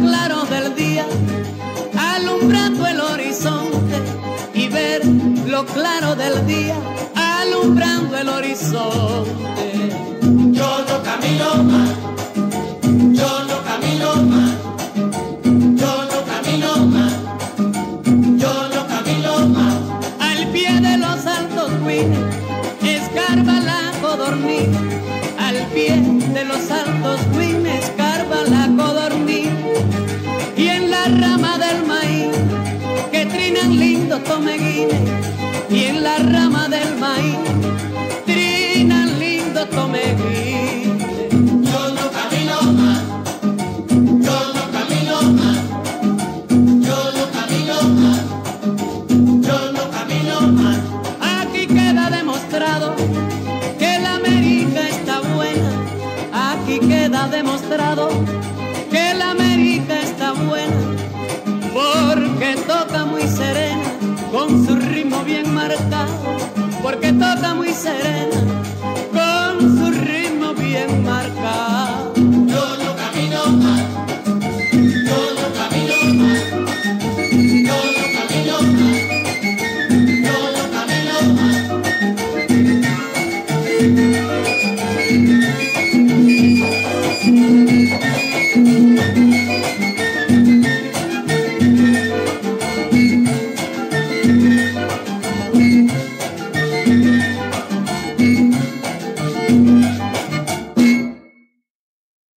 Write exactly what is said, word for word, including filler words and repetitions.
claro del día, alumbrando el horizonte, y ver lo claro del día, alumbrando el horizonte.